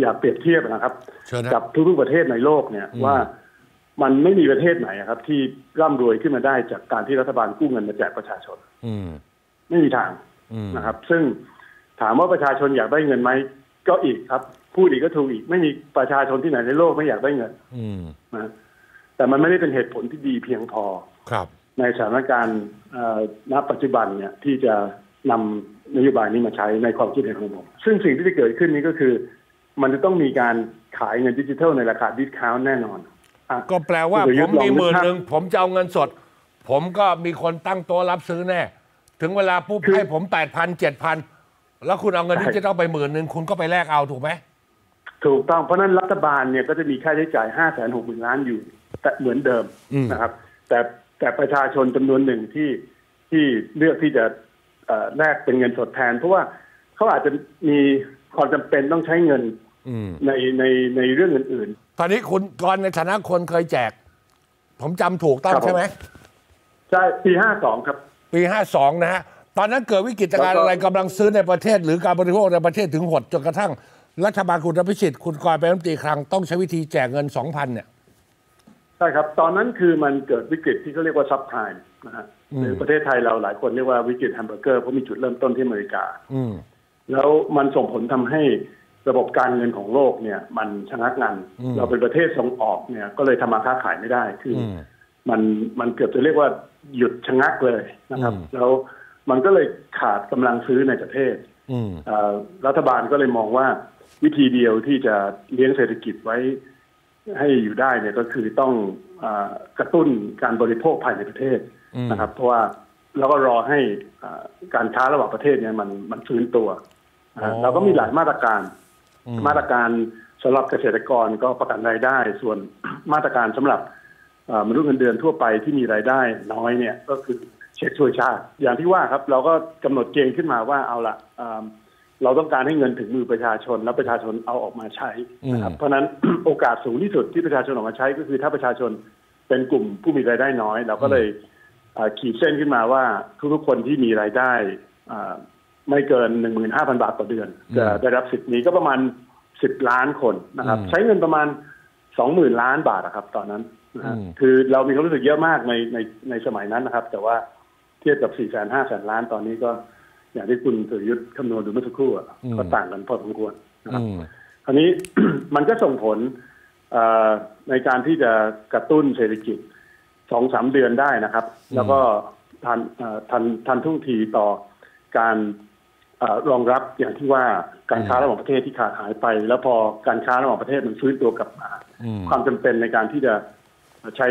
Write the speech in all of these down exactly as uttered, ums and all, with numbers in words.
อยากเปรียบเทียบนะครับกับทุกๆประเทศในโลกเนี่ยว่ามันไม่มีประเทศไหนครับที่ร่ำรวยขึ้นมาได้จากการที่รัฐบาลกู้เงินมาแจกประชาชนไม่มีทางนะครับซึ่งถามว่าประชาชนอยากได้เงินไหมก็อีกครับพูดอีกก็ถูกอีกไม่มีประชาชนที่ไหนในโลกไม่อยากได้เงินนะแต่มันไม่ได้เป็นเหตุผลที่ดีเพียงพอในสถานการณ์ณปัจจุบันเนี่ยที่จะนำนโยบายนี้มาใช้ในความคิดเห็นของผมซึ่งสิ่งที่จะเกิดขึ้นนี้ก็คือมันจะต้องมีการขายเงินดิจิทัลในราคาดิสคาวน์แน่นอนก็แปลว่าผมมีหมื่นหนึ่งผมจะเอาเงินสดผมก็มีคนตั้งโต๊ะรับซื้อแน่ถึงเวลาปุ๊บให้ผมแปดพันเจ็ดพันแล้วคุณเอาเงินดิจิทัลไปหมื่นหนึ่งคุณก็ไปแลกเอาถูกไหมถูกต้องเพราะนั้นรัฐบาลเนี่ยก็จะมีค่าใช้จ่ายห้าแสนหกหมื่นล้านอยู่แต่เหมือนเดิมนะครับแต่แต่ประชาชนจำนวนหนึ่งที่ที่เลือกที่จะแลกเป็นเงินสดแทนเพราะว่าเขาอาจจะมีความจำเป็นต้องใช้เงินในในในเรื่องอื่นๆตอนนี้คุณกรในฐานะคนเคยแจกผมจำถูกต้องใช่ไหมใช่ปีห้าสองครับปีห้าสองนะฮะตอนนั้นเกิดวิกฤตการณ์อะไรกำลังซื้อในประเทศหรือการบริโภคในประเทศถึงหดจนกระทั่งรัฐบาลคุณอภิสิทธิ์คุณกรเป็นรัฐมนตรีคลังต้องใช้วิธีแจกเงินสองพันเนี่ยใช่ครับตอนนั้นคือมันเกิดวิกฤตที่เขาเรียกว่าซับไพรม์นะฮะในประเทศไทยเราหลายคนเรียกว่าวิกฤตแฮมเบอร์เกอร์เพราะมีจุดเริ่มต้นที่อเมริกาอืแล้วมันส่งผลทำให้ระบบการเงินของโลกเนี่ยมันชะงักงันเราเป็นประเทศส่งออกเนี่ยก็เลยทำมาค้าขายไม่ได้คือมันมันเกือบจะเรียกว่าหยุดชะงักเลยนะครับแล้วมันก็เลยขาดกำลังซื้อในประเทศรัฐบาลก็เลยมองว่าวิธีเดียวที่จะเลี้ยงเศรษฐกิจไว้ให้อยู่ได้เนี่ยก็คือต้องกระตุ้นการบริโภคภายในประเทศนะครับเพราะว่าเราก็รอให้การค้าระหว่างประเทศเนี่ยมันมันฟื้นตัวเราก็มีหลายมาตรการมาตรการสำหรับเกษตรกรก็ประกันรายได้ส่วนมาตรการสำหรับมนุษย์เงินเดือนทั่วไปที่มีรายได้น้อยเนี่ยก็คือเช็คช่วยชาติอย่างที่ว่าครับเราก็กำหนดเกณฑ์ขึ้นมาว่าเอาละเราต้องการให้เงินถึงมือประชาชนแล้วประชาชนเอาออกมาใช้นะครับเพราะนั้นโอกาสสูงที่สุดที่ประชาชนออกมาใช้ก็คือถ้าประชาชนเป็นกลุ่มผู้มีรายได้น้อยเราก็เลยขีดเส้นขึ้นมาว่าทุกๆคนที่มีรายได้ไม่เกิน หนึ่งหมื่นห้าพัน บาทต่อเดือนจะได้รับสิทธิ์นี้ก็ประมาณสิบล้านคนนะครับใช้เงินประมาณ สองหมื่น ล้านบาทนะครับตอนนั้นคือเรามีความรู้สึกเยอะมากในในในสมัยนั้นนะครับแต่ว่าเทียบกับ สี่แสนห้าหมื่น ล้านตอนนี้ก็อย่างที่คุณสุรยุทธ์คำนวณดูเมื่อสักครู่ก็ต่างกันพอสมควรนะครับคราวนี้ มันก็ส่งผลในการที่จะกระตุ้นเศรษฐกิจ สองถึงสาม เดือนได้นะครับแล้วก็ทันทันทันท่วงทีต่อการรองรับอย่างที่ว่าการค้าระหว่างประเทศที่ขาดหายไปแล้วพอการค้าระหว่างประเทศมันฟื้นตัวกลับมาความจำเป็นในการที่จะใช้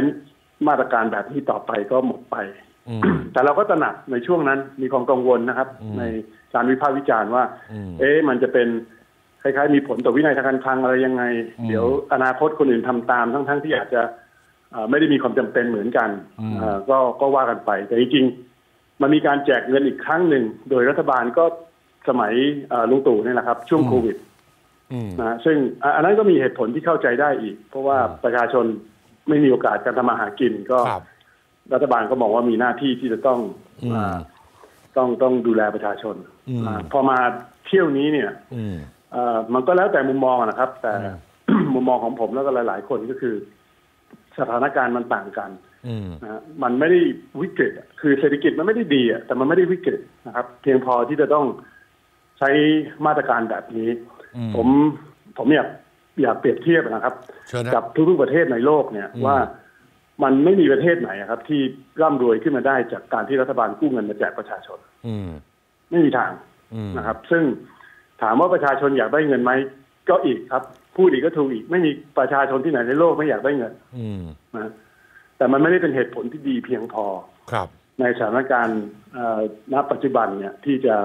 มาตรการแบบนี้ต่อไปก็หมดไปแต่เราก็ตระหนักในช่วงนั้นมีความกังวลนะครับในการวิพากษ์วิจารณ์ว่าเอ๊ะมันจะเป็นคล้ายๆมีผลต่อวินัยทางการคลังอะไรยังไงเดี๋ยวอนาคตคนอื่นทำตามทั้งๆที่อาจจะไม่ได้มีความจำเป็นเหมือนกันก็ก็ว่ากันไปแต่จริงๆมันมีการแจกเงินอีกครั้งหนึ่งโดยรัฐบาลก็สมัยลุงตู่เนี่ยนะครับช่วงโควิดนะซึ่งอันนั้นก็มีเหตุผลที่เข้าใจได้อีกเพราะว่าประชาชนไม่มีโอกาสการทำมาหากินก็รัฐบาลก็บอกว่ามีหน้าที่ที่จะต้องต้องต้องดูแลประชาชนพอมาเที่ยวนี้เนี่ยมันก็แล้วแต่มุมมองนะครับแต่มุมมองของผมแล้วก็หลายๆคนก็คือสถานการณ์มันต่างกันนะมันไม่ได้วิกฤตคือเศรษฐกิจมันไม่ได้ดีแต่มันไม่ได้วิกฤตนะครับเพียงพอที่จะต้องใช้มาตรการแบบนี้ผมผมอยากอยากเปรียบเทียบนะครับกับทุกๆประเทศในโลกเนี่ยว่ามันไม่มีประเทศไหนครับที่ร่ำรวยขึ้นมาได้จากการที่รัฐบาลกู้เงินมาแจกประชาชนไม่มีทางนะครับซึ่งถามว่าประชาชนอยากได้เงินไหมก็อีกครับพูดอีกก็ถูกอีกไม่มีประชาชนที่ไหนในโลกไม่อยากได้เงินนะแต่มันไม่ได้เป็นเหตุผลที่ดีเพียงพอในสถานการณ์ณปัจจุบันเนี่ยที่จะ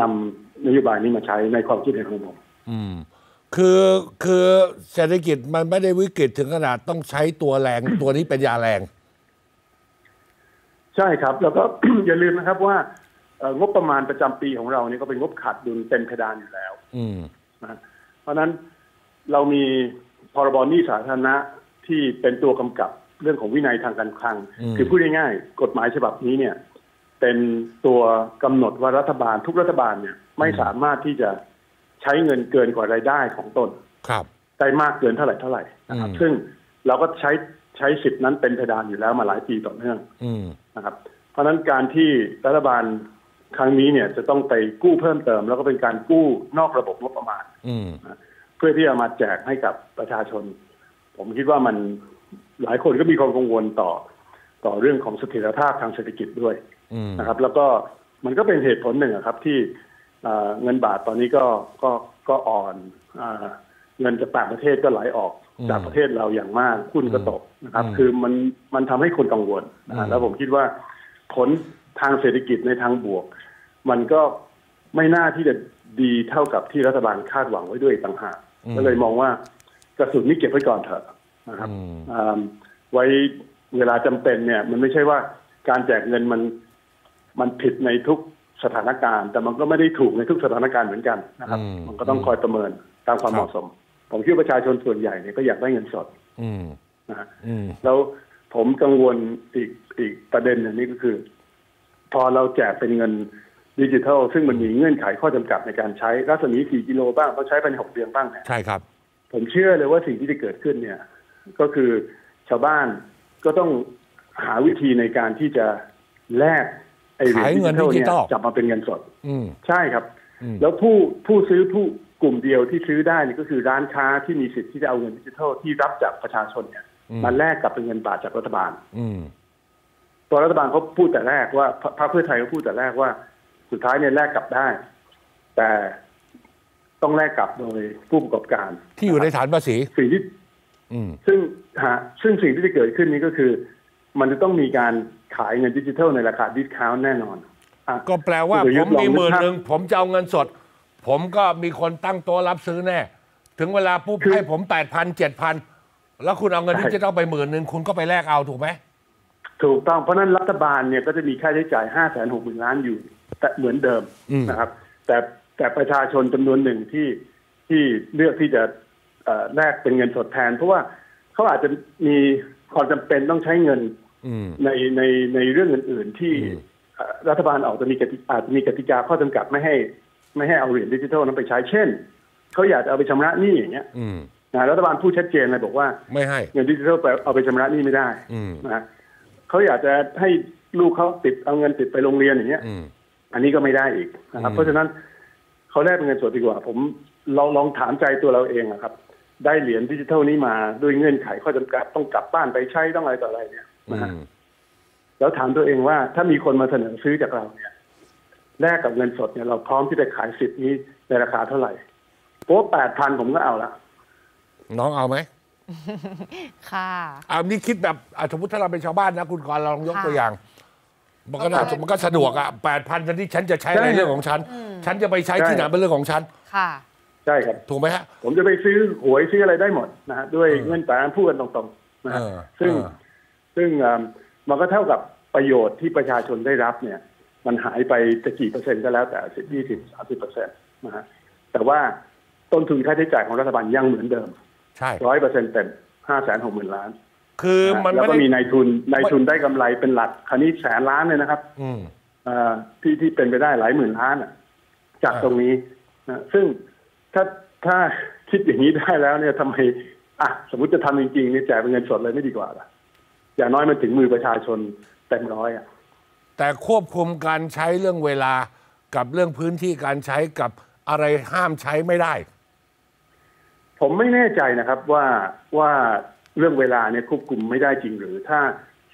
นำนโยบายนี้มาใช้ในความคิดเห็นของผมคือคือเศรษฐกิจมันไม่ได้วิกฤตถึงขนาดต้องใช้ตัวแรง ตัวนี้เป็นยาแรงใช่ครับแล้วก็ อย่าลืมนะครับว่างบประมาณประจำปีของเราเนี่ยก็เป็นงบขาดดุลเต็มเพดานอยู่แล้วนะเพราะนั้นเรามีพรบหนี้สาธารณะที่เป็นตัวกำกับเรื่องของวินัยทางการคลังคือพูดง่ายๆกฎหมายฉบับนี้เนี่ยเป็นตัวกำหนดว่ารัฐบาลทุกรัฐบาลเนี่ยไม่สามารถที่จะใช้เงินเกินกว่ารายได้ของตน ได้มากเกินเท่าไหร่เท่าไหร่นะครับซึ่งเราก็ใช้ใช้สิทธินั้นเป็นเพดานอยู่แล้วมาหลายปีต่อเนื่องนะครับเพราะนั้นการที่รัฐบาลครั้งนี้เนี่ยจะต้องไปกู้เพิ่มเติมแล้วก็เป็นการกู้นอกระบบงบประมาณเพื่อที่จะมาแจกให้กับประชาชนผมคิดว่ามันหลายคนก็มีความกังวลต่อต่อเรื่องของเสถียรภาพทางเศรษฐกิจด้วยนะครับแล้วก็มันก็เป็นเหตุผลหนึ่งครับที่เงินบาทตอนนี้ก็ก็ก็อ่อนเงินจากต่างประเทศก็ไหลออกจากประเทศเราอย่างมากหุ้นก็ตกนะครับคือมันมันทำให้คนกังวลนะแล้วผมคิดว่าผลทางเศรษฐกิจในทางบวกมันก็ไม่น่าที่จะดีเท่ากับที่รัฐบาลคาดหวังไว้ด้วยต่างหากก็เลยมองว่ากระสุนนี้เก็บไว้ก่อนเถอะนะครับไว้เวลาจำเป็นเนี่ยมันไม่ใช่ว่าการแจกเงินมันมันผิดในทุกสถานการณ์แต่มันก็ไม่ได้ถูกในทุกสถานการณ์เหมือนกันนะครับมันก็ต้องคอยประเมินตามความเหมาะสมผมคิดว่าประชาชนส่วนใหญ่เนี่ยก็อยากได้เงินสดนะฮะแล้วผมกังวลอีกอีกประเด็นหนึ่งนี่ก็คือพอเราแจกเป็นเงินดิจิทัลซึ่งมันมีเงื่อนไขข้อจำกัดในการใช้รัศมีสี่กิโลบ้างต้องใช้ภายในหกเดือนบ้างใช่ครับผมเชื่อเลยว่าสิ่งที่จะเกิดขึ้นเนี่ยก็คือชาวบ้านก็ต้องหาวิธีในการที่จะแลกไอ้เงินดิจิทัลกลับมาเป็นเงินสดใช่ครับแล้วผู้ผู้ซื้อผู้กลุ่มเดียวที่ซื้อได้นี่ก็คือร้านค้าที่มีสิทธิ์ที่จะเอาเงินดิจิทัลที่รับจากประชาชนเนี่ยมาแลกกับเป็นเงินบาทจากรัฐบาลตัวรัฐบาลเขาพูดแต่แรกว่าพรรคเพื่อไทยเขาพูดแต่แรกว่าสุดท้ายเนี่ยแลกกลับได้แต่ต้องแลกกลับโดยผู้ประกอบการที่อยู่ในฐานภาษีสิ่งที่ซึ่งฮะซึ่งสิ่งที่จะเกิดขึ้นนี้ก็คือมันจะต้องมีการขายเงินดิจิทัลในราคาดิสคาวน์แน่นอนก็แปลว่าผมมีหมื่นหนึ่งผมจะเอาเงินสดผมก็มีคนตั้งโต๊ะรับซื้อแน่ถึงเวลาปุ๊บให้ผมแปดพันเจ็ดพันแล้วคุณเอาเงินดิจิทัลไปหมื่นหนึ่งคุณก็ไปแลกเอาถูกไหมถูกต้องเพราะนั้นรัฐบาลเนี่ยก็จะมีค่าใช้จ่ายห้าแสนหกหมื่นล้านอยู่แต่เหมือนเดิมนะครับแต่แต่ประชาชนจำนวนหนึ่งที่ที่เลือกที่จะแลกเป็นเงินสดแทนเพราะว่าเขาอาจจะมีความจำเป็นต้องใช้เงินในในในเรื่องอื่นๆที่รัฐบาลออกจะมีกติอาจจะมีกติกาข้อจำกัดไม่ให้ไม่ให้เอาเหรียญดิจิทัลนั้นไปใช้เช่นเขาอยากจะเอาไปชำระหนี้อย่างเงี้ยนะรัฐบาลพูดชัดเจนเลยบอกว่าไม่ให้เงินดิจิทัลไปเอาไปชำระหนี้ไม่ได้นะเขาอยากจะให้ลูกเขาติดเอาเงินติดไปโรงเรียนอย่างเงี้ยอันนี้ก็ไม่ได้อีกนะครับเพราะฉะนั้นเขาแลกเป็นเงินสดดีกว่าผมเราลองถามใจตัวเราเองนะครับได้เหรียญดิจิทัลนี้มาด้วยเงื่อนไขข้อจำกัดต้องกลับบ้านไปใช้ต้องอะไรต่ออะไรเนี่ยนะแล้วถามตัวเองว่าถ้ามีคนมาเสนอซื้อจากเราเนี่ยแลกกับเงินสดเนี่ยเราพร้อมที่จะขายสิทธิ์นี้ในราคาเท่าไหร่โป๊ะแปดพันผมก็เอาละน้องเอาไหมค่ะเอานี่คิดแบบสมมติถ้าเราเป็นชาวบ้านนะคุณกรลองยกตัวอย่างมันก็น่ามันก็สะดวกอ่ะแปดพันที่ฉันจะใช้ในเรื่องของฉันฉันจะไปใช้ที่ไหนเป็นเรื่องของฉันค่ะใช่ครับถูกไหมฮะผมจะไปซื้อหวยซื้ออะไรได้หมดนะฮะด้วยเงื่อนไขการพูดกันตรงๆนะฮะซึ่งซึ่งมันก็เท่ากับประโยชน์ที่ประชาชนได้รับเนี่ยมันหายไปจะกี่เปอร์เซ็นต์ก็แล้วแต่สิบยี่สิบสามสิบเปอร์เซ็นต์นะฮะแต่ว่าต้นทุนค่าใช้จ่ายของรัฐบาลยังเหมือนเดิมใช่ร้อยเปอร์เซ็นต์เต็มห้าแสนหกหมื่นล้านคือมันแล้วก็มีนายทุนนายทุนได้กำไรเป็นหลักคราวนี้แสนล้านเลยนะครับที่ที่เป็นไปได้หลายหมื่นล้านจากตรงนี้นะซึ่งถ้าถ้าคิดอย่างนี้ได้แล้วเนี่ยทำไมอ่ะสมมติจะทำจริงๆเนี่ยจ่ายเป็นเงินสดเลยไม่ดีกว่าล่ะอย่างน้อยมันถึงมือประชาชนเต็มร้อยอ่ะแต่ควบคุมการใช้เรื่องเวลากับเรื่องพื้นที่การใช้กับอะไรห้ามใช้ไม่ได้ผมไม่แน่ใจนะครับว่าว่าเรื่องเวลาเนี่ยควบคุมไม่ได้จริงหรือถ้า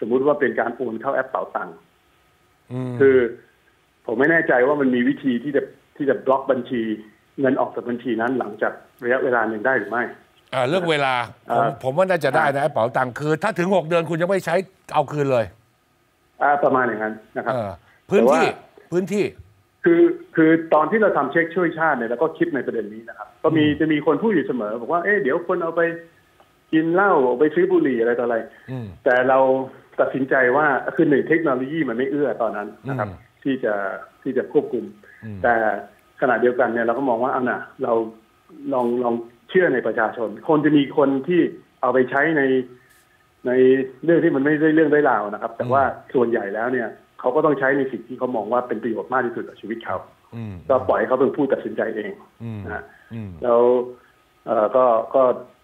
สมมุติว่าเป็นการโอนเข้าแอปเป๋าตังค์คือผมไม่แน่ใจว่ามันมีวิธีที่จะที่จะบล็อกบัญชีเงินออกจากบัญชีนั้นหลังจากระยะเวลาหนึ่งได้หรือไม่เรื่องเวลาผมผมว่าน่าจะได้นะแอปเป๋าตังค์คือถ้าถึงหกเดือนคุณยังไม่ใช้เอาคืนเลยประมาณอย่างนั้นนะครับพื้นที่พื้นที่คือคือตอนที่เราทำเช็คช่วยชาติเนี่ยแล้วก็คิดในประเด็นนี้นะครับก็มีจะมีคนพูดอยู่เสมอบอกว่าเอ๊ะเดี๋ยวคนเอาไปกินเหล้าไปซื้อบุหรี่อะไรต่ออะไรแต่เราตัดสินใจว่าคือหนึ่งเทคโนโลยีมันไม่เอื้อตอนนั้นนะครับที่จะที่จะควบคุมแต่ขณะเดียวกันเนี่ยเราก็มองว่าเอานะเราลองลองเชื่อในประชาชนคนจะมีคนที่เอาไปใช้ในในเรื่องที่มันไม่ได้เรื่องได้ราวนะครับแต่ว่าส่วนใหญ่แล้วเนี่ยเขาก็ต้องใช้ในสิ่งที่เขามองว่าเป็นประโยชน์มากที่สุดกับชีวิตเขาก็ปล่อยเขาเป็นผู้ตัดสินใจเองนะเรา ก็ก็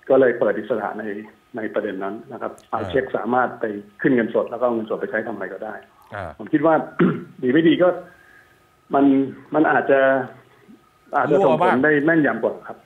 ก็เลยเปิดอิสระในในประเด็นนั้นนะครับเอาเช็คสามารถไปขึ้นเงินสดแล้วก็เงินสดไปใช้ทำอะไรก็ได้ผมคิดว่าดีไม่ดีก็มันมันอาจจะอาจจะส่งผลได้แม่นยำกว่าครับ